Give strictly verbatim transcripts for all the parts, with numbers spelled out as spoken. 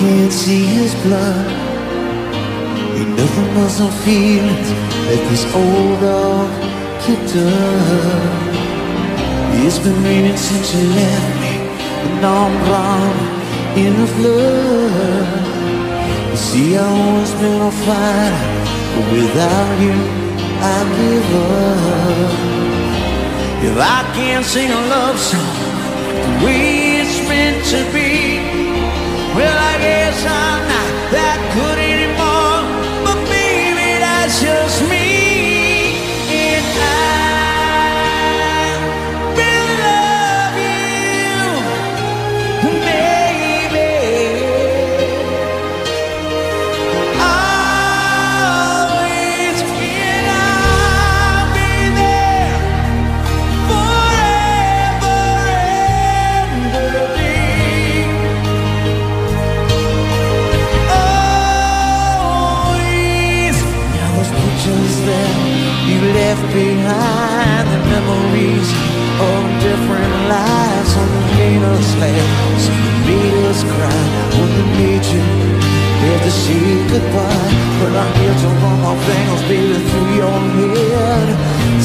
can't see his blood. Ain't nothing but some feelings that this old dog kicked up. It's been raining since you left me, and I'm brown in the flood. You see, I've always been a fighter, but without you, I give up. If I can't sing a love song the way it's meant to be, well, I guess I'm not that good anymore. But maybe that's just me. And I really love you, maybe. Always, and I'll be there forever and ever. You left behind the memories of different lives on the made us laugh, some that made us cry, one that made you there to say goodbye. But I'm here to run my fingers, baby, through your head,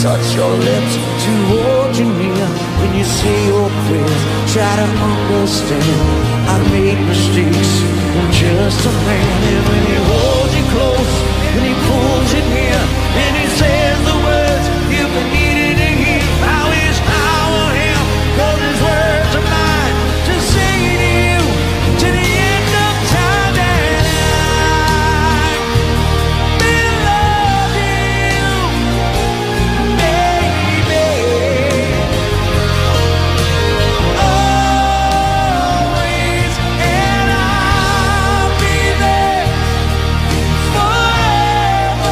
touch your lips to hold you near. When you say your prayers, try to understand I made mistakes, I'm just a man. And when you hold you close, and he pulls you near, and he says the words you've been needing to hear. I wish I were him, cause his words are mine to sing to you to the end of time. And I've been loving you, baby, always, and I'll be there forever.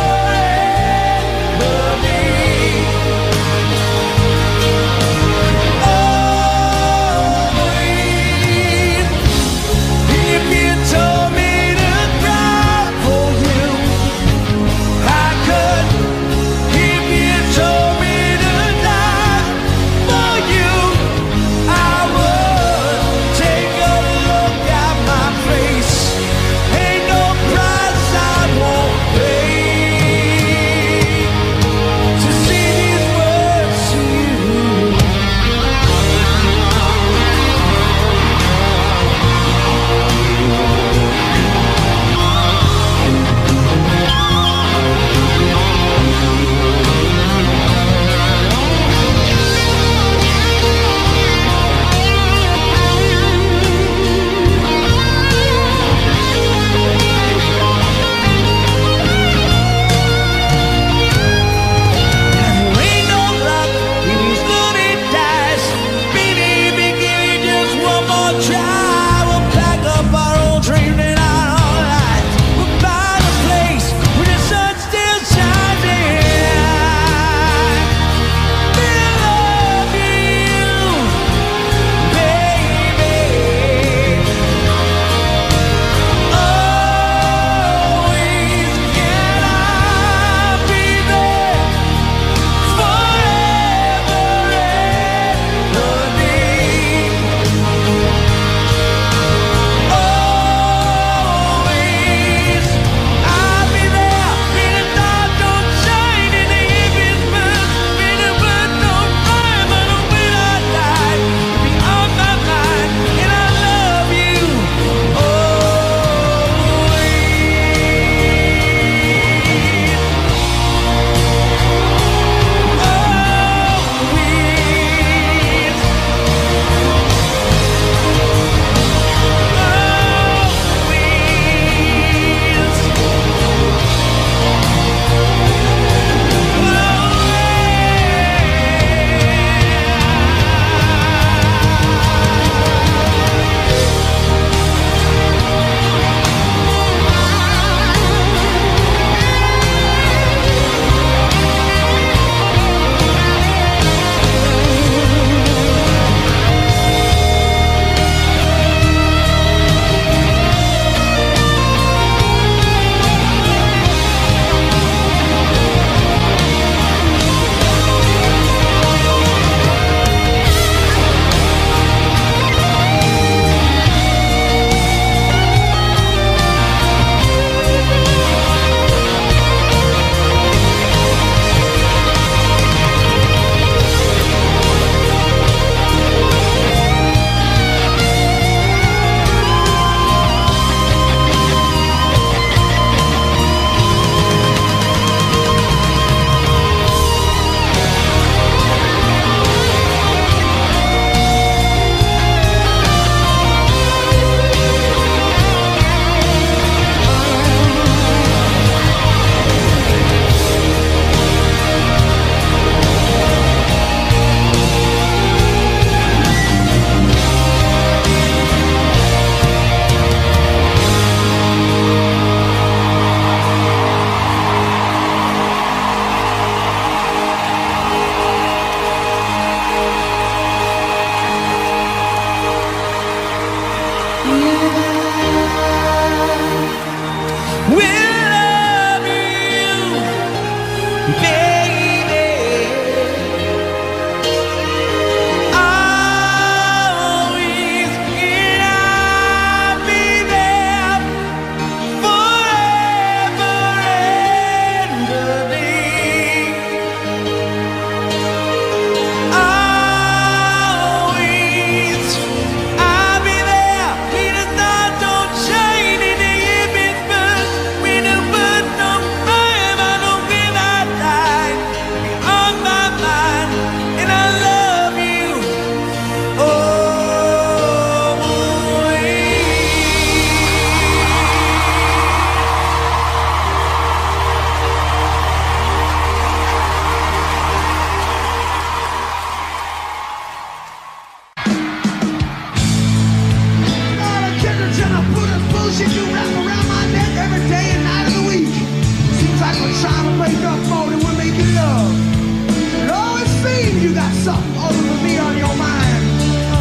you got something over me on your mind.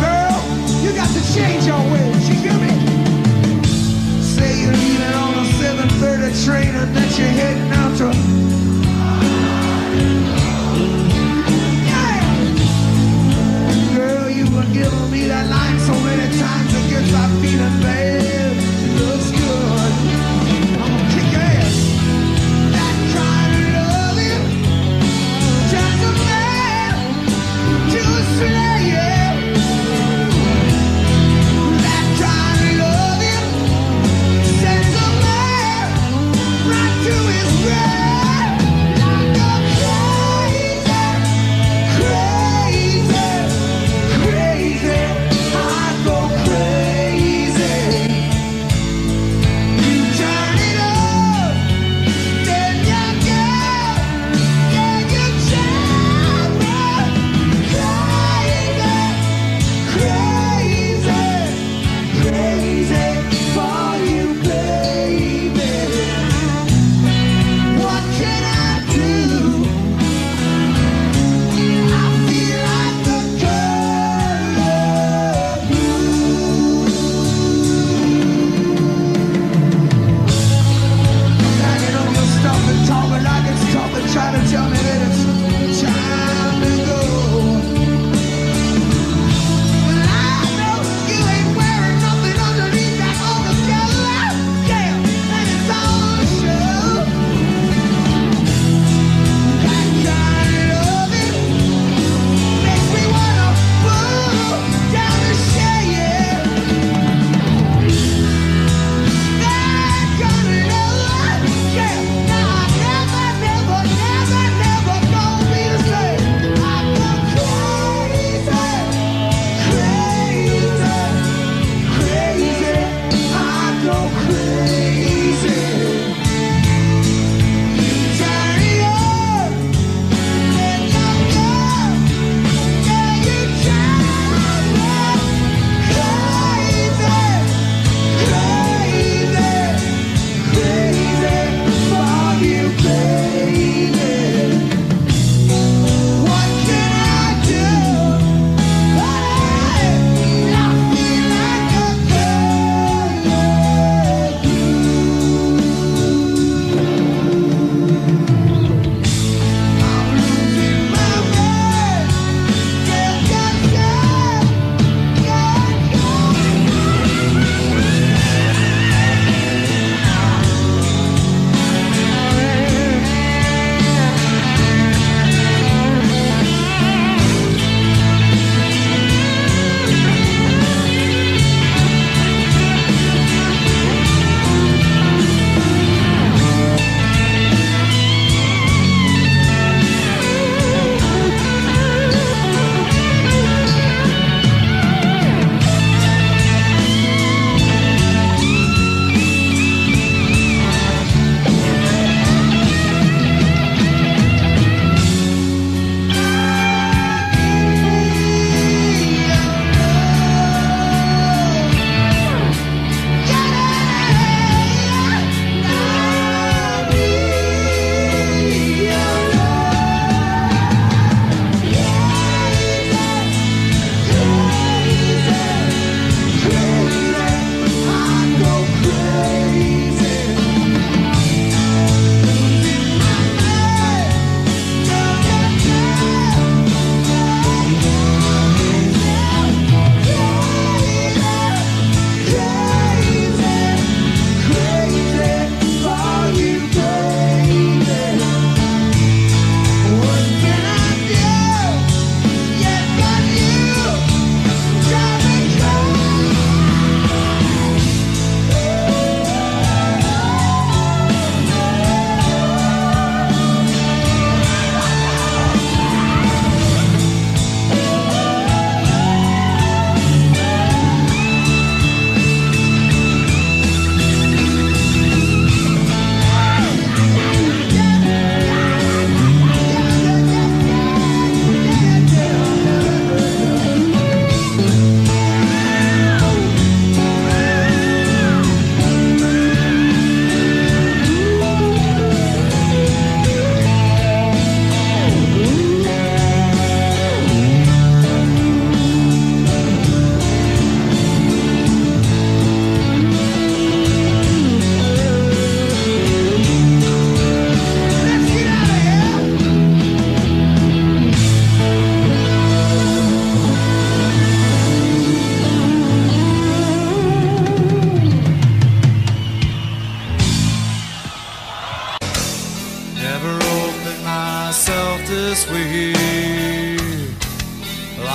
Girl, you got to change your ways. You hear me? Say you're leaving on a seven thirty train and that you're heading out to... Yeah! Girl, you've been giving me that line so many times it gets my feeling bad. It looks good. Right to his grave.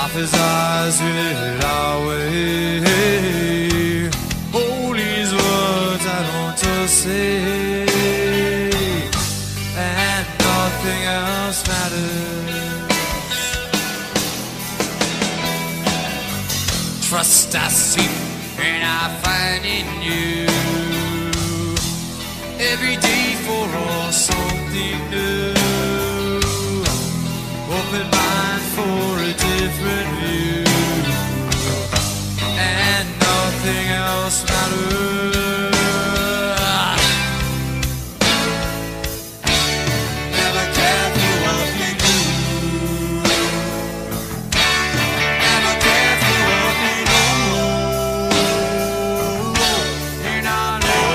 حافظ العوي. All these words I want to say, and nothing else matters. Trust I seek and I find in you. Every day for us something new. Open mind for a different view. Nothing else matters. Never cared for what you do. Never cared for what you know. And I know.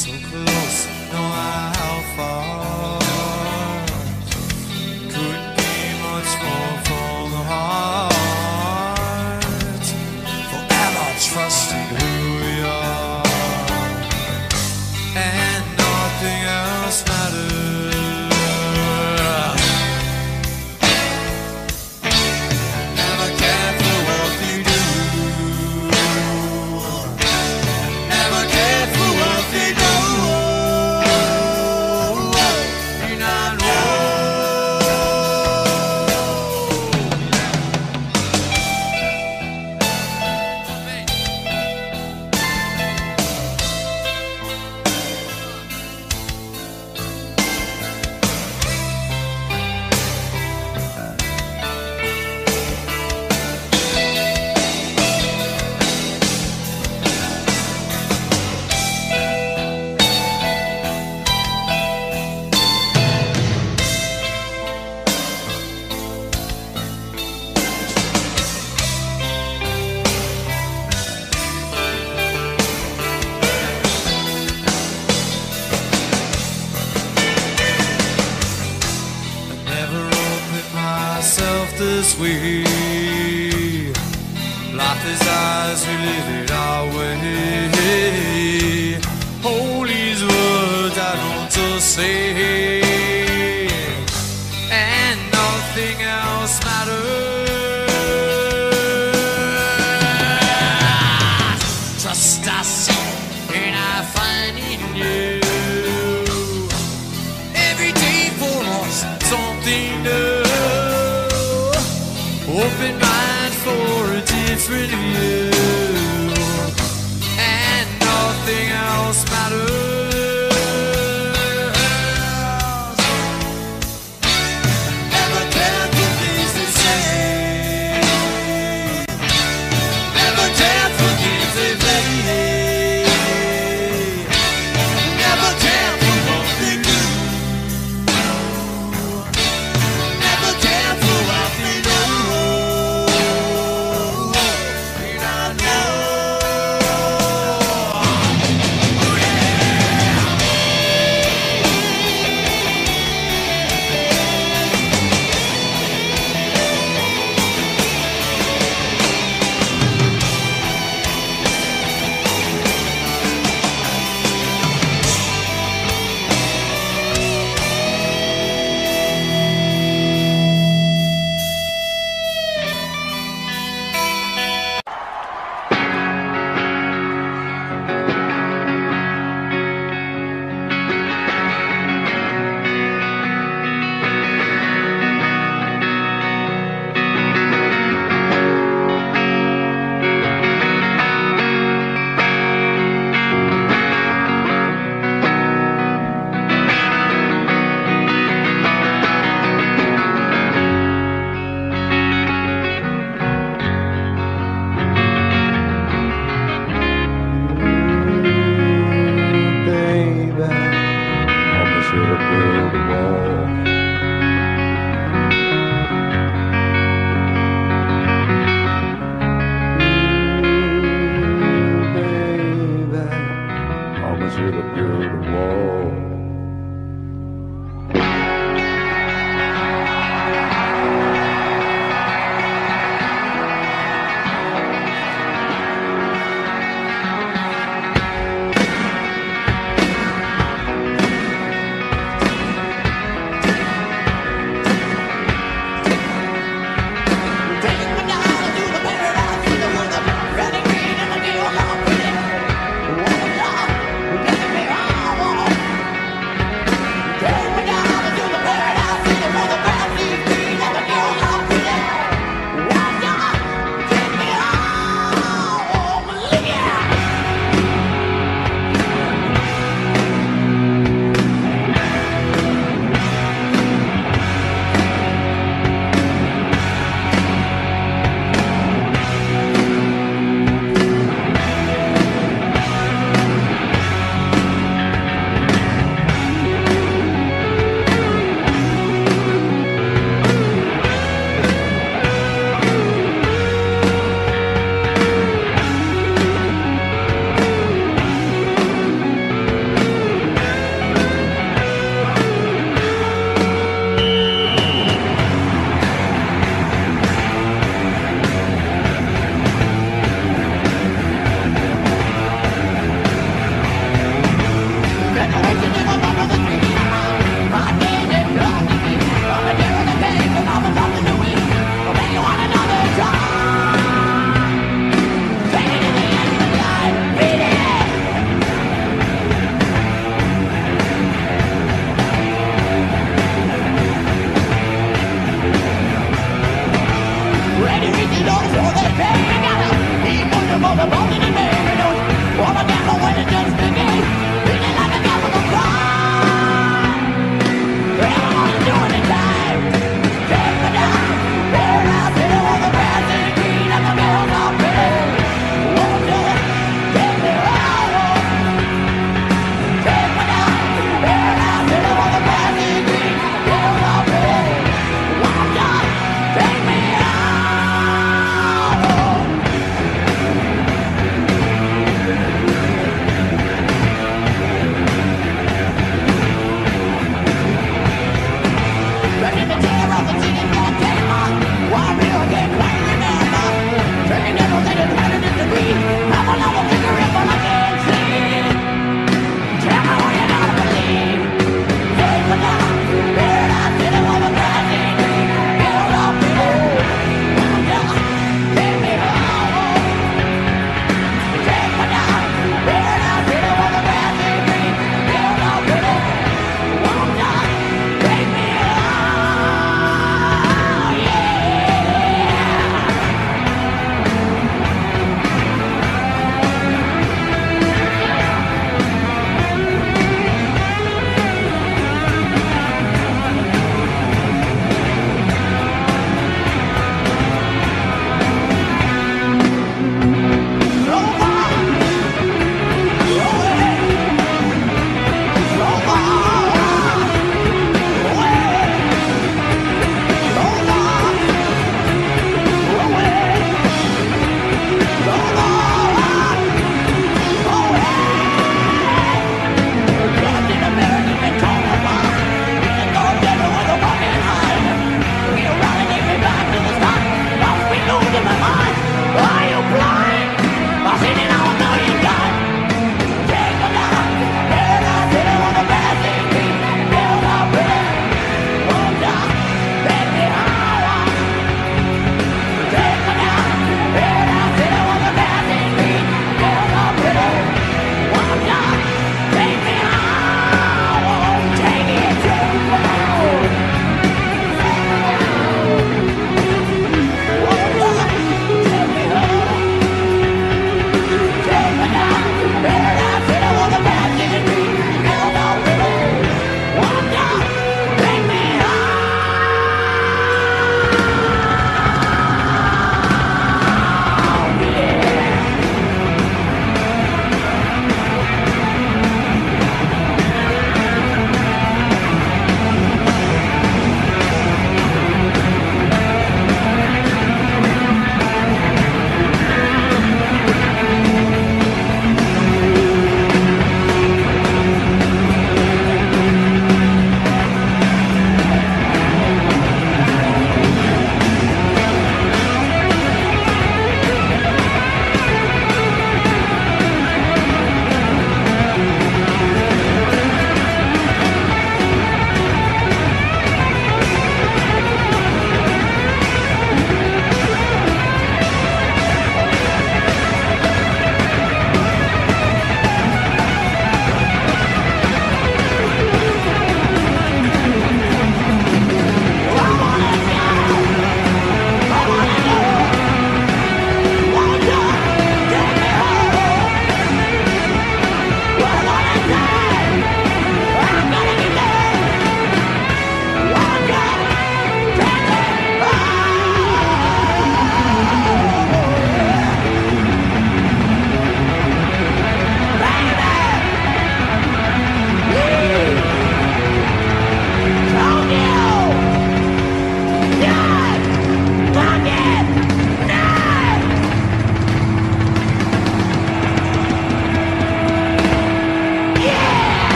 So close, no matter how far. Couldn't be much more. Trusting who we are, and nothing else matters. Never cared for what you do. Never cared for what you do. And I this way, life is ours, we live it our way. All these words I want to say, and nothing else matters. Trust I seek and I find in you. Every day for us something new. Open mind for a different view, and nothing else matters. Never cared for things they say. Never cared for games they play. Never cared for what they do. Never cared for what they know.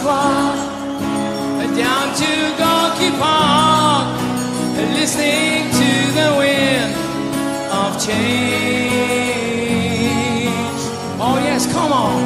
squad, down to Gorky Park, listening to the wind of change. Oh yes, come on.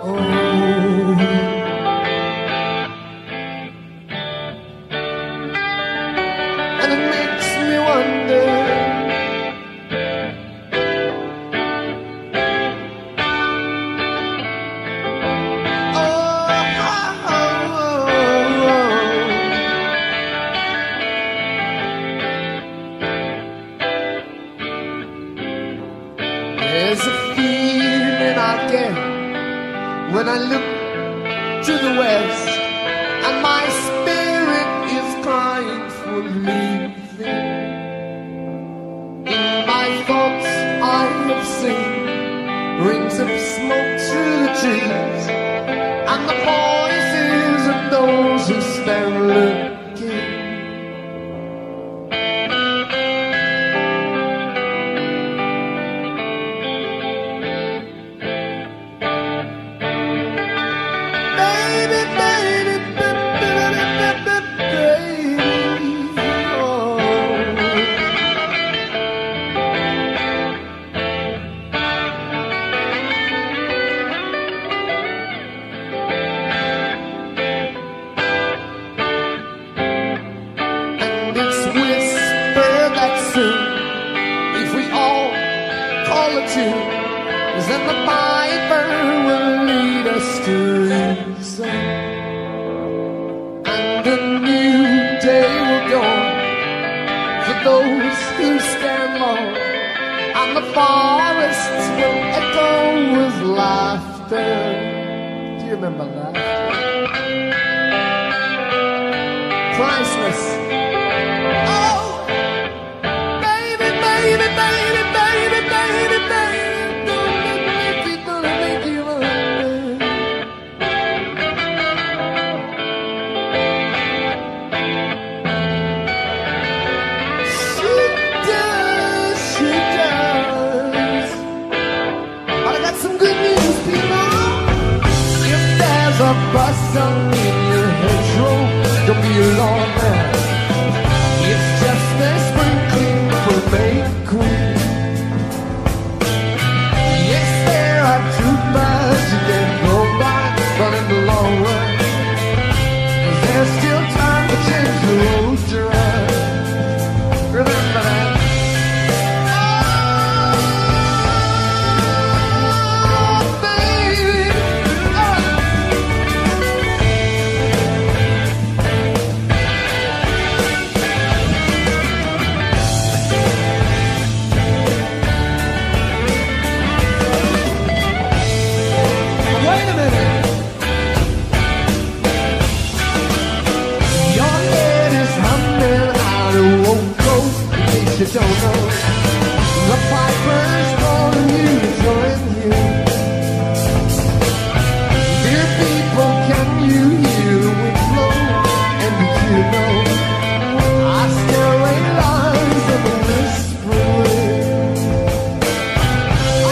There's a feeling I get when I look to the west, and my spirit is crying for leaving. In my thoughts I have seen rings of smoke through the trees, and the voices of those who stand looking. If we all call it tune, then the Piper will lead us to reason, and a new day will dawn for those who stand long, and the forests will echo with laughter. Do you remember that? Priceless. If there's a bustle in your hedgerow, don't be alarmed, man. It's just a sprinkling for May Queen. Yes, there are troopers you can go by, but in the long run, there's still time to change the road you're on. Remember that. You don't know the Piper's calling you to join you. Dear people, can you hear the wind blow? And did you know I still lay lines of a whispering. Oh,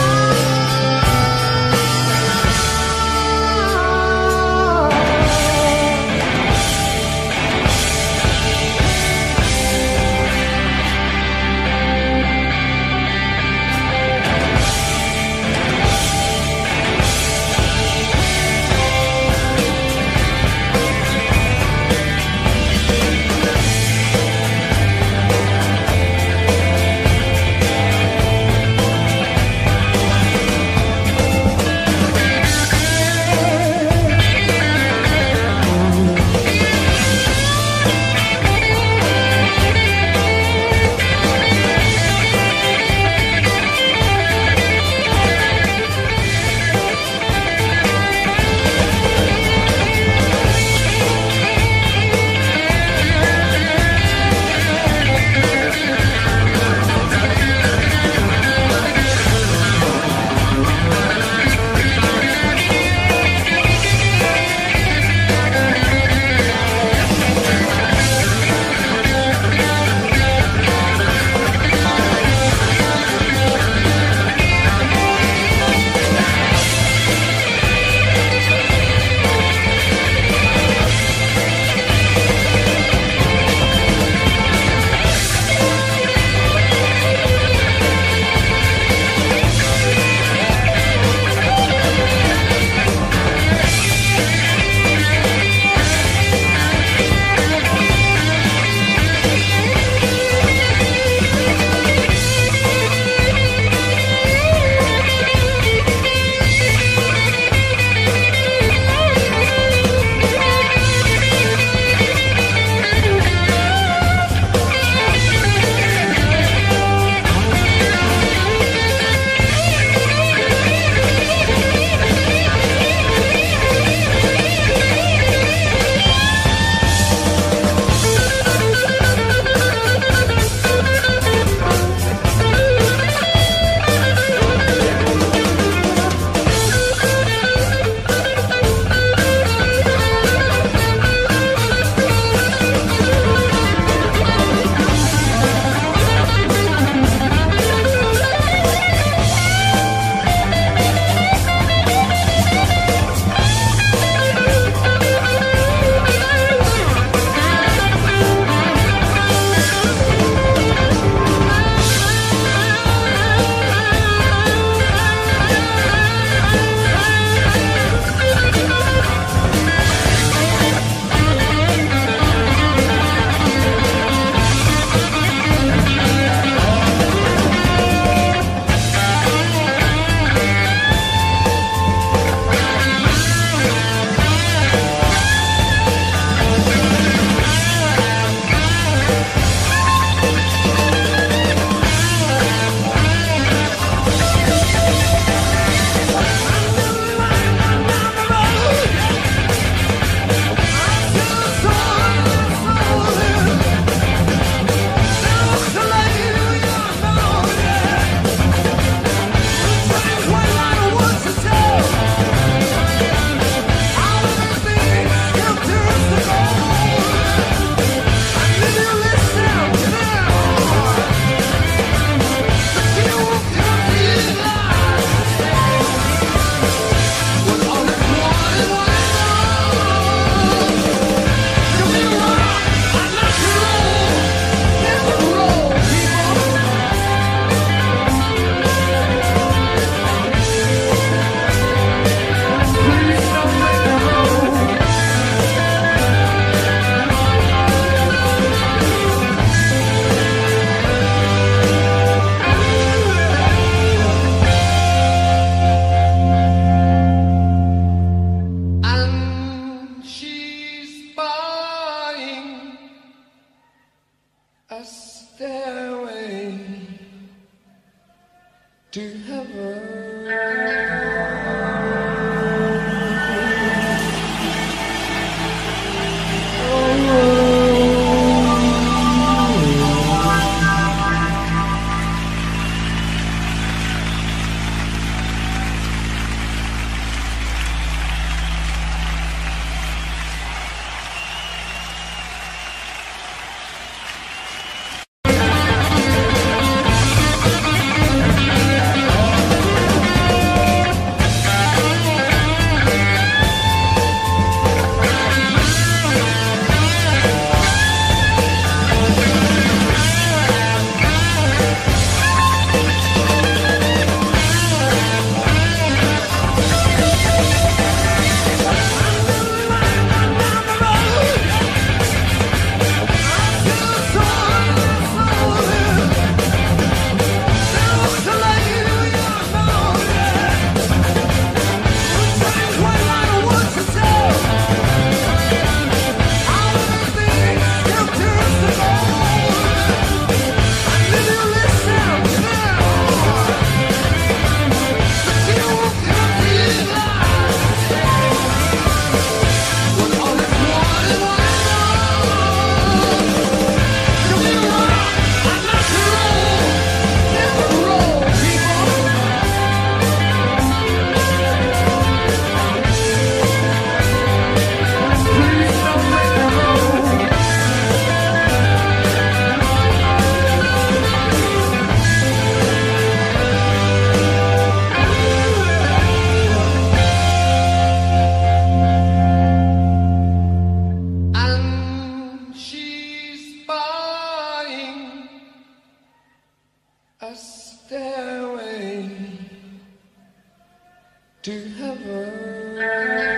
Oh,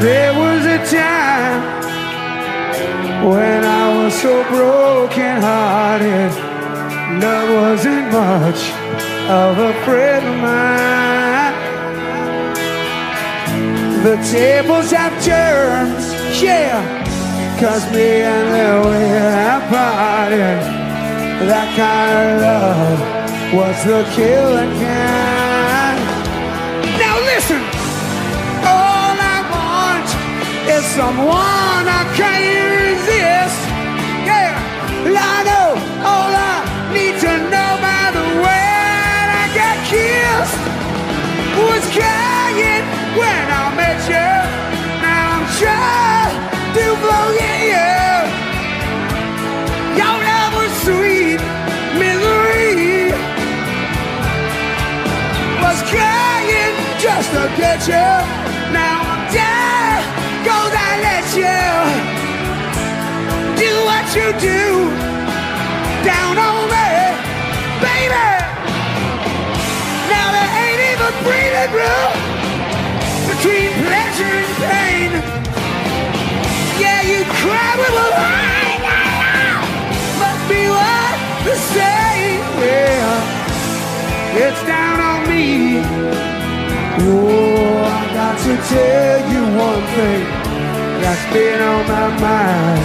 There was a time when I was so broken-hearted. Love wasn't much of a friend of mine. The tables have turned, yeah, 'cause me and Lily have parted. That kind of love was the killing kind. Now listen, all I want is someone I can't resist. Yeah, I know all I need to know by the way I got kissed. Was crying when I met you. Now I'm trying to forget you. Your love was sweet misery. Was crying just to get you. Now I'm dead, 'cause I let you do what you do down on me, baby. Now there ain't even breathing room between pleasure and pain. Yeah, you cry with a lie, lie, lie, but we were the same. Yeah, it's down on me. Oh, I got to tell you one thing that's been on my mind,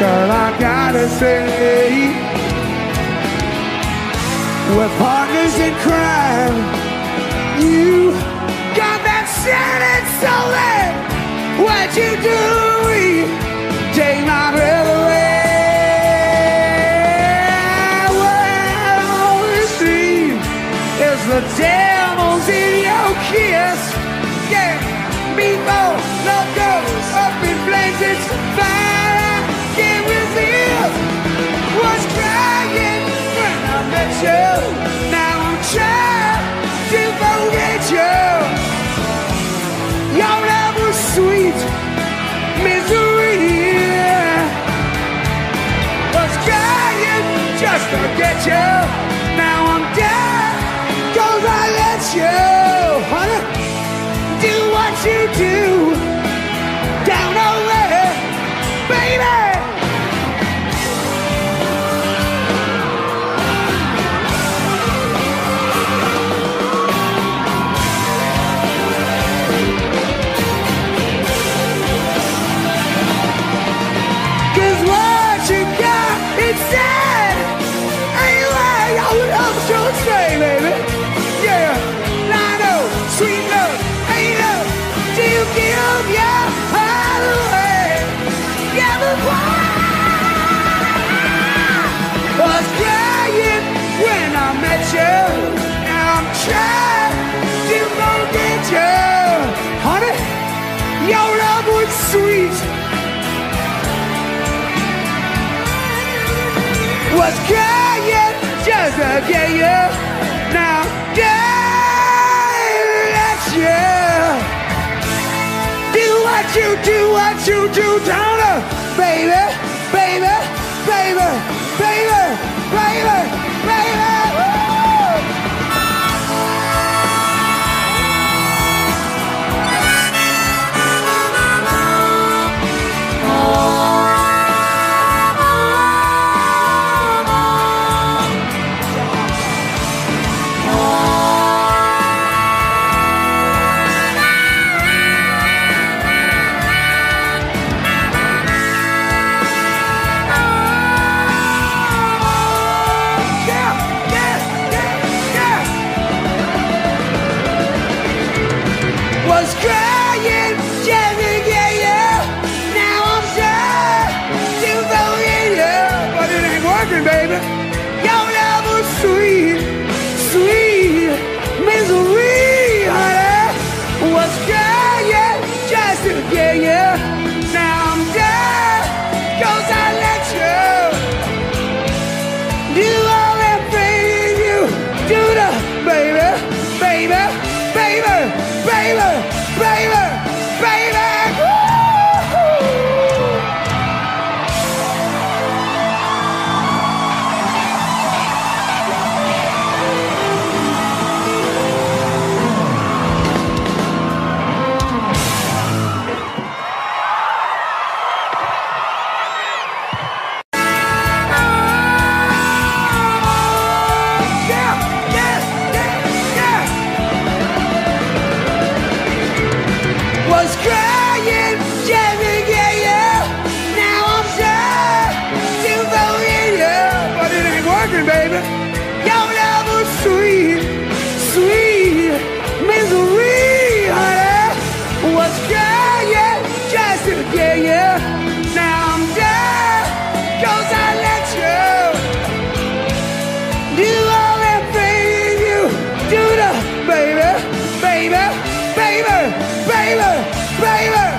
girl. I gotta say, we're partners in crime. You got that shit and stole it. What'd you do to me? Take my breath away. Well, all we see is the devil's in your kiss. Yeah, meatball, love goes up in flames. It's the fire I can't resist. Was crying when I met you. Now I'm trying to forget you. Your love was sweet misery. Was crying just to get you. Now I'm dead, 'cause I let you, honey, do what you do down over, baby. Was crying just to get you. Now don't let you do what you do, what you do, down her, baby, baby, baby, baby, baby, baby. Baby, baby, baby. baby, baby, baby, baby, baby, baby.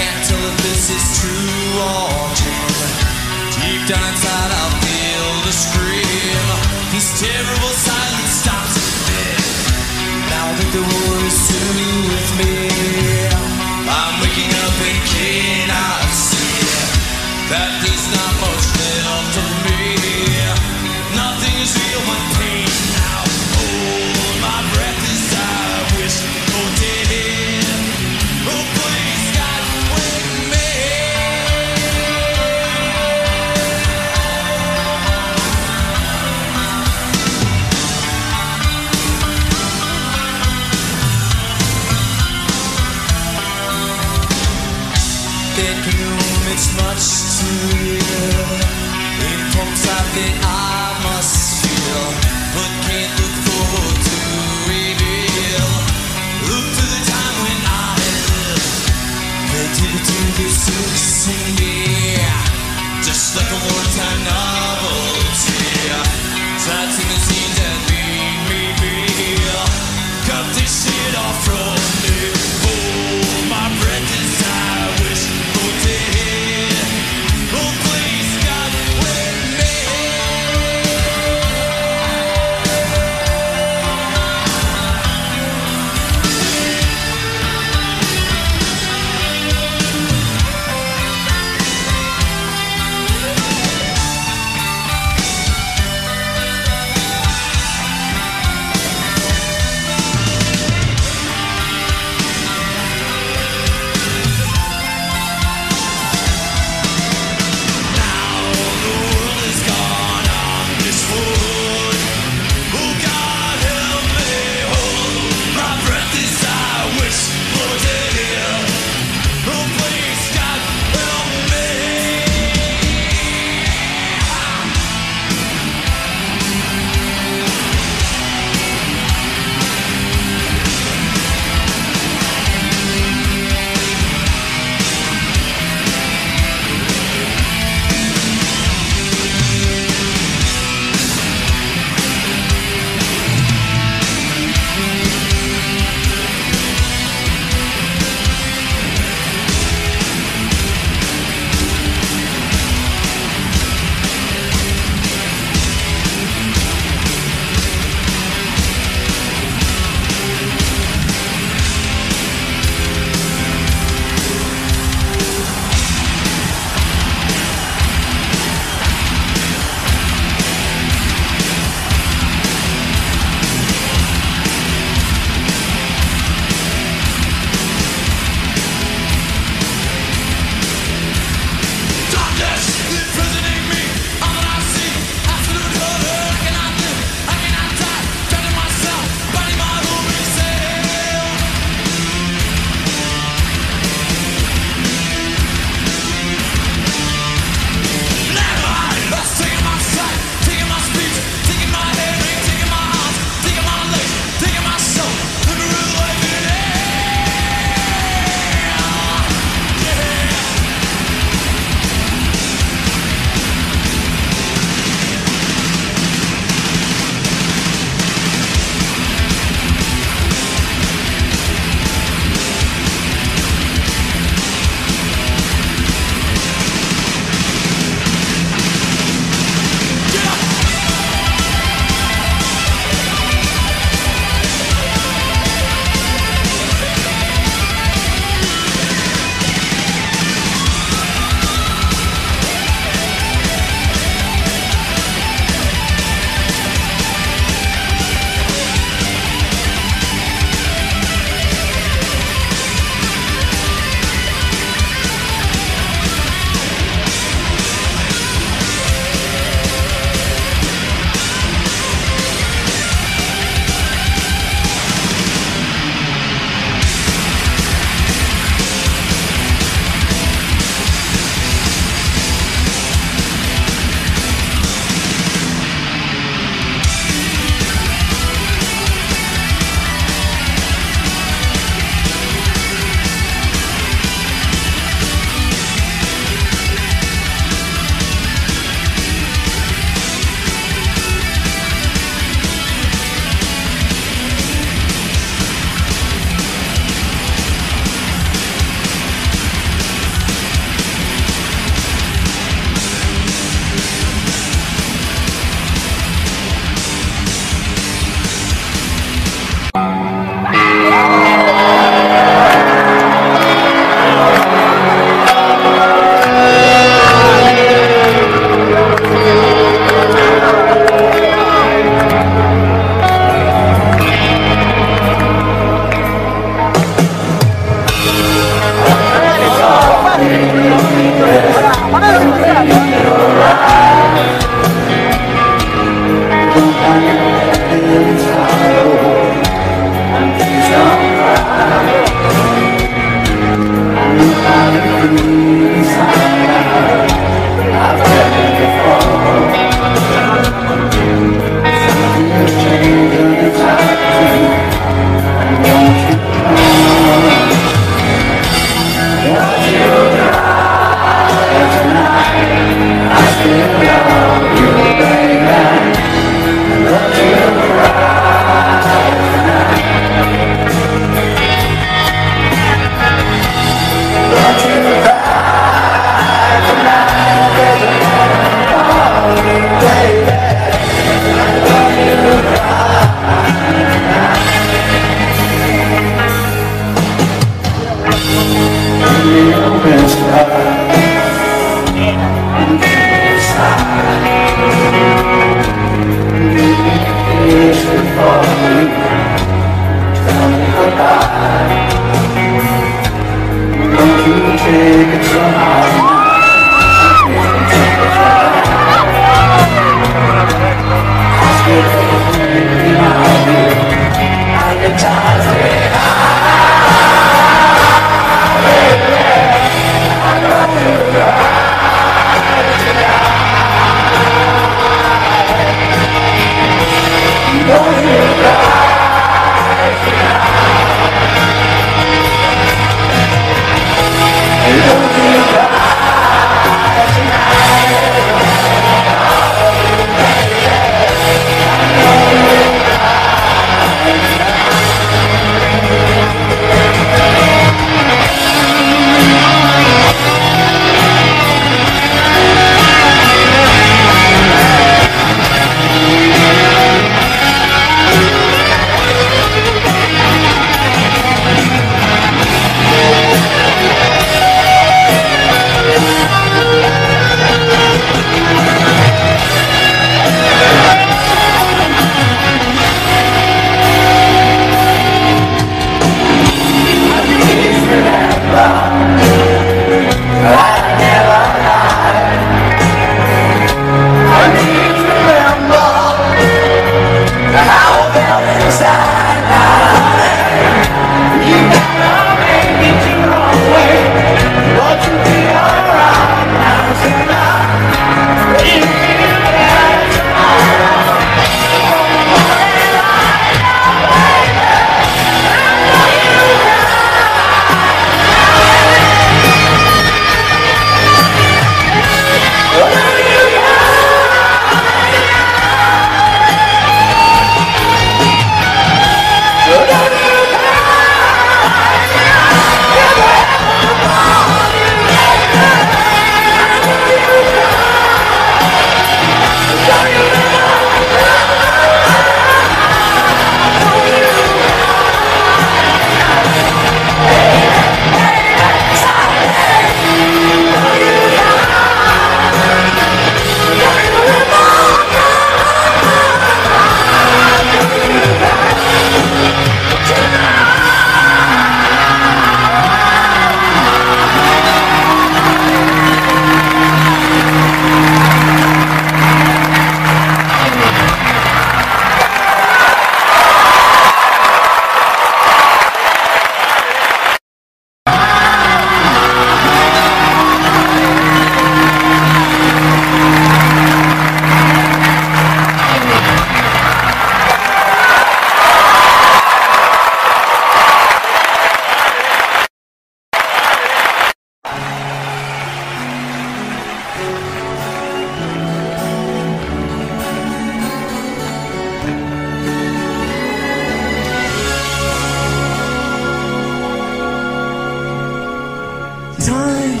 time,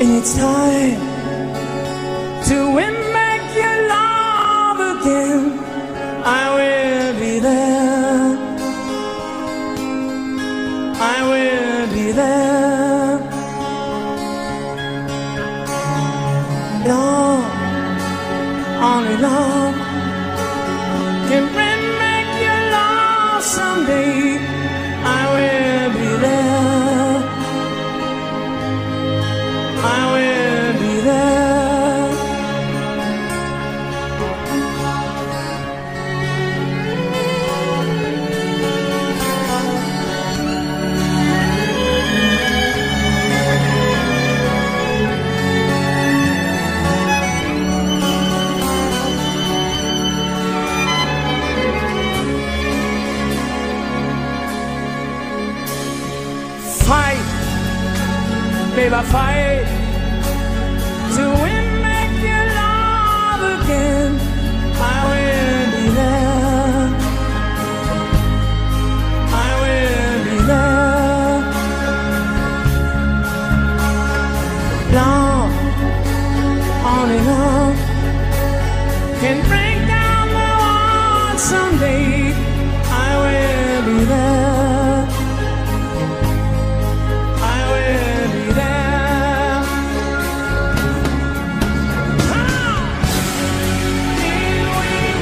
and it's time to win back your love again. I will be there, I will be there. Love, only love can bring back your love someday. Babe, I fight to win back your love again. I will be there, I will be there. Love, only love can break down the wall someday. I will be there. Here we go.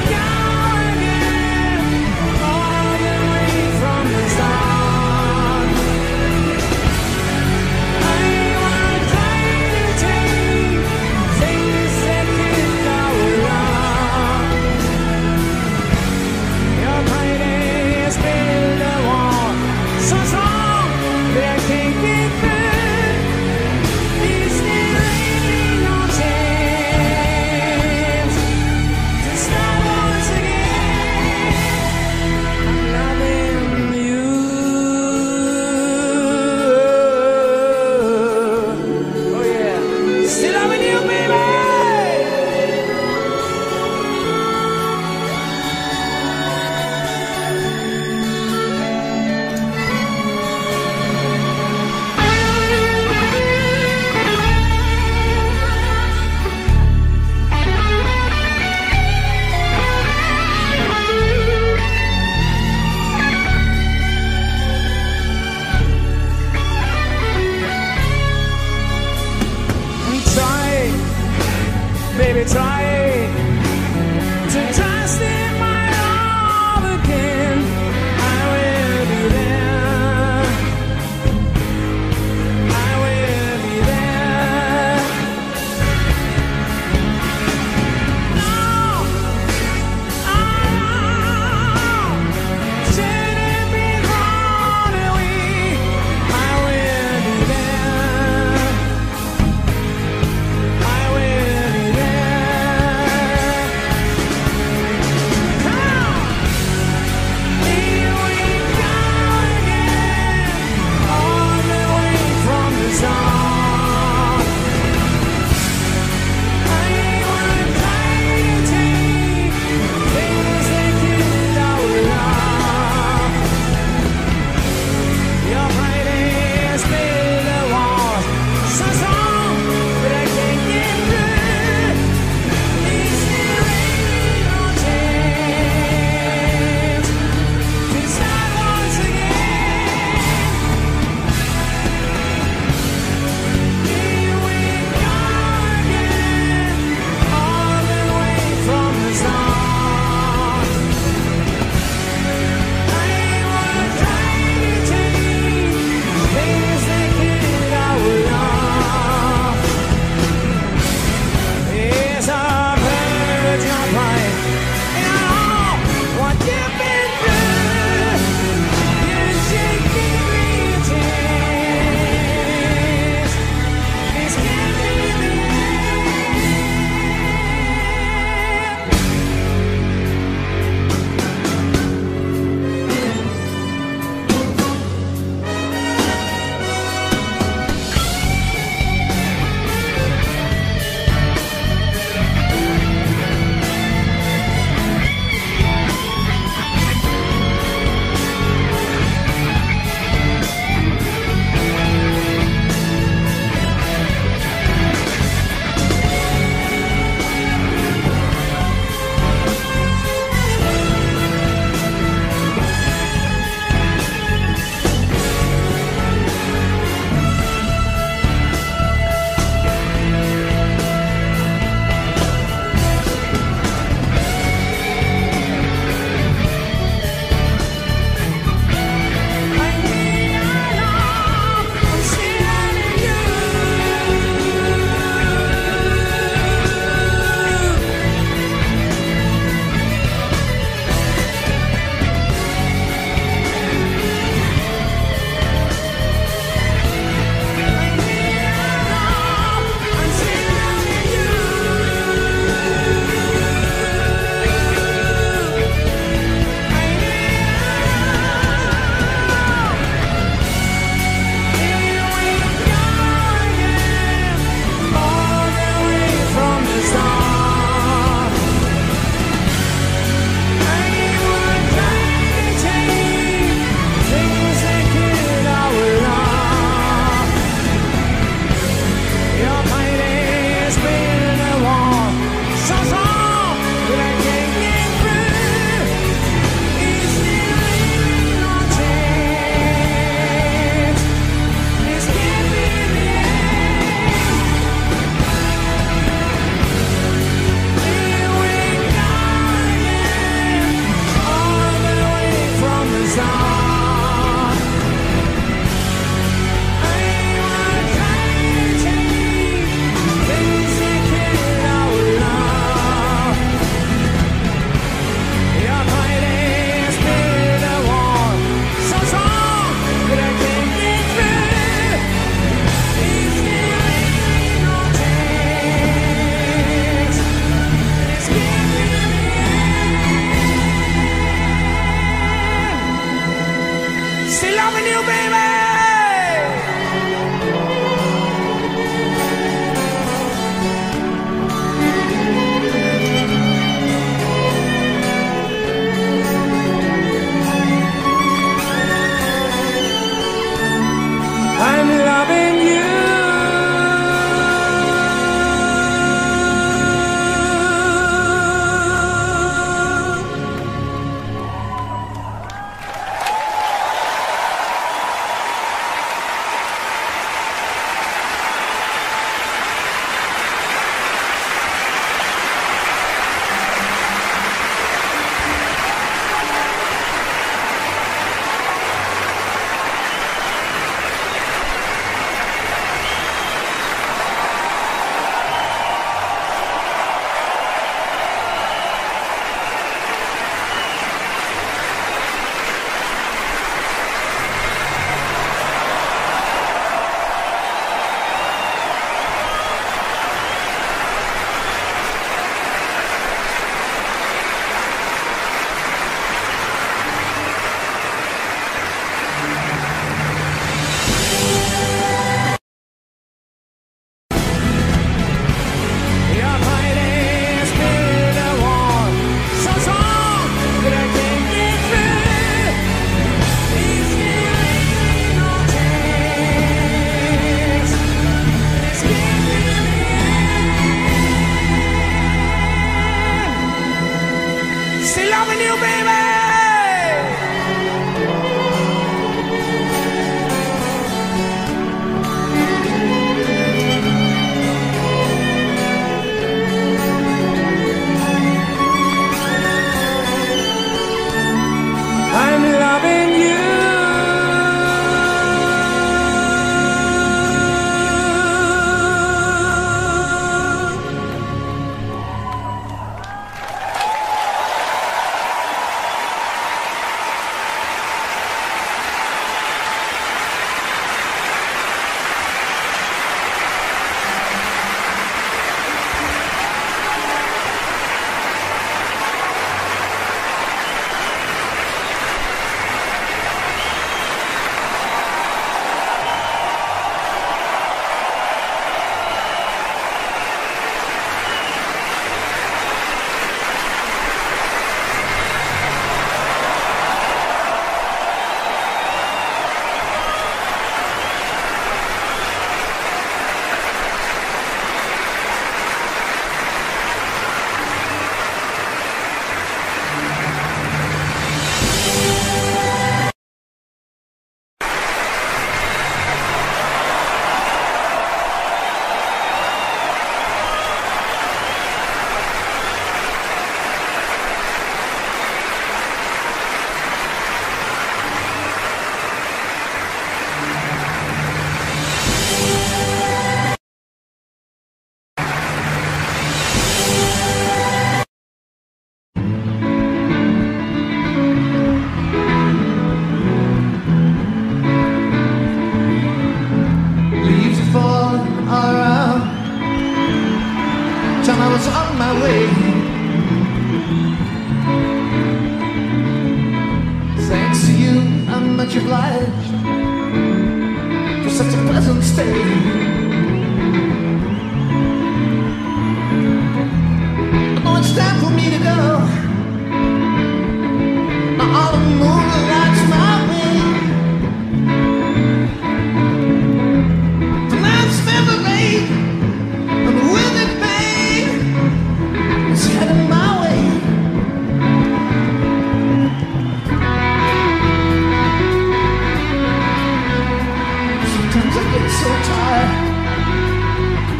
be loving you, baby.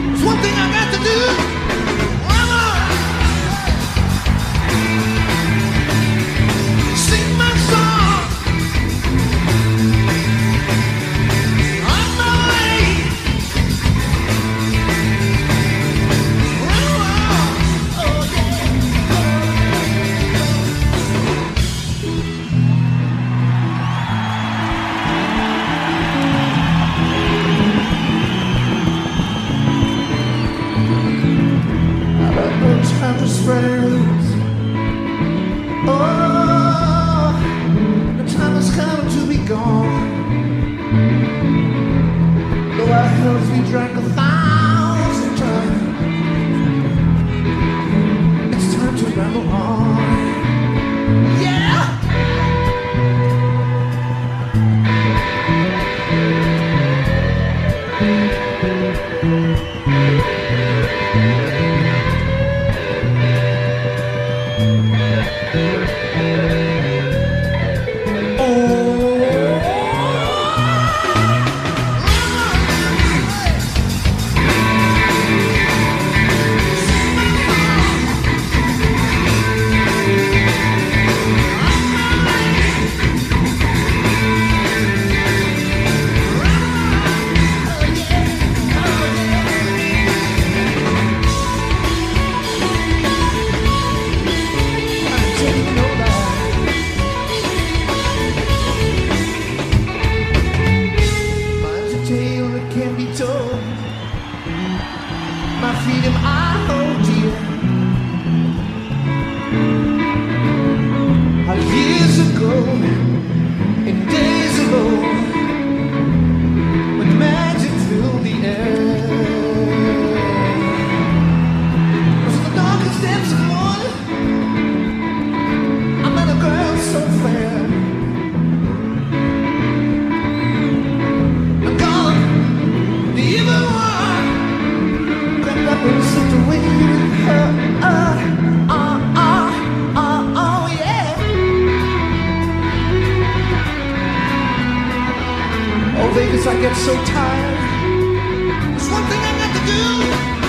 There's one thing I got to do. One more. drank a thousand times. It's time to ramble on. My freedom I hold dear. How years ago, in days of old, when magic filled the air, was the darkest depths of morning I met a girl so fair. Vegas, I get so tired. There's one thing I got to do.